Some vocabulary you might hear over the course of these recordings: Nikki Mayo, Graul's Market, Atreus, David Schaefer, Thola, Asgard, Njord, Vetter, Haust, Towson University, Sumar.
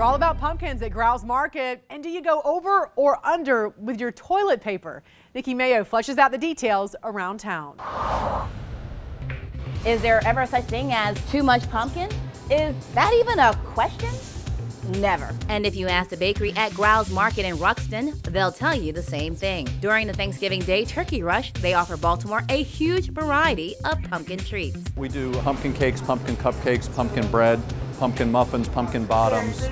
We're all about pumpkins at Graul's Market. And do you go over or under with your toilet paper? Nikki Mayo fleshes out the details around town. Is there ever such thing as too much pumpkin? Is that even a question? Never. And if you ask the bakery at Graul's Market in Ruxton, they'll tell you the same thing. During the Thanksgiving Day turkey rush, they offer Baltimore a huge variety of pumpkin treats. We do pumpkin cakes, pumpkin cupcakes, pumpkin bread, pumpkin muffins, pumpkin bottoms,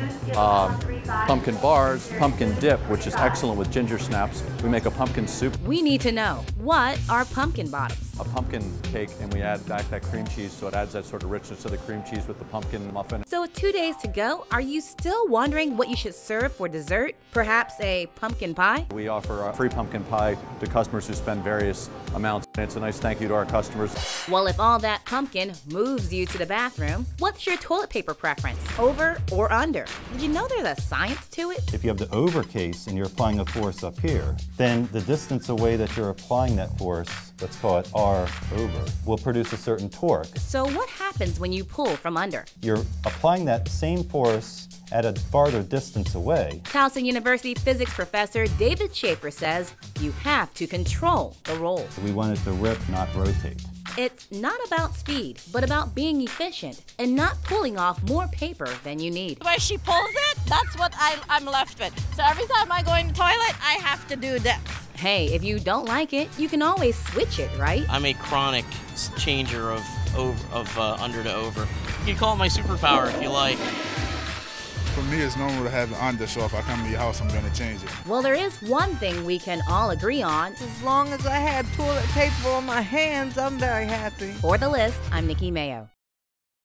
pumpkin bars, pumpkin dip, which is excellent with ginger snaps. We make a pumpkin soup. We need to know, what are pumpkin bottoms? A pumpkin cake, and we add back that cream cheese, so it adds that sort of richness to the cream cheese with the pumpkin muffin. So with 2 days to go, are you still wondering what you should serve for dessert? Perhaps a pumpkin pie? We offer a free pumpkin pie to customers who spend various amounts. And it's a nice thank you to our customers. Well, if all that pumpkin moves you to the bathroom, what's your toilet paper preference? Over or under? Did you know there's a science to it? If you have the over case and you're applying a force up here, then the distance away that you're applying that force, let's call it R over, will produce a certain torque. So what happens when you pull from under? You're applying that same force at a farther distance away. Towson University physics professor David Schaefer says you have to control the roll. We want it to rip, not rotate. It's not about speed, but about being efficient and not pulling off more paper than you need. Where she pulls it, that's what I'm left with. So every time I go in the toilet, I have to do this. Hey, if you don't like it, you can always switch it, right? I'm a chronic changer of under to over. You can call it my superpower if you like. For me, it's normal to have the under, so if I come to your house, I'm gonna change it. Well, there is one thing we can all agree on. As long as I have toilet paper on my hands, I'm very happy. For The List, I'm Nikki Mayo.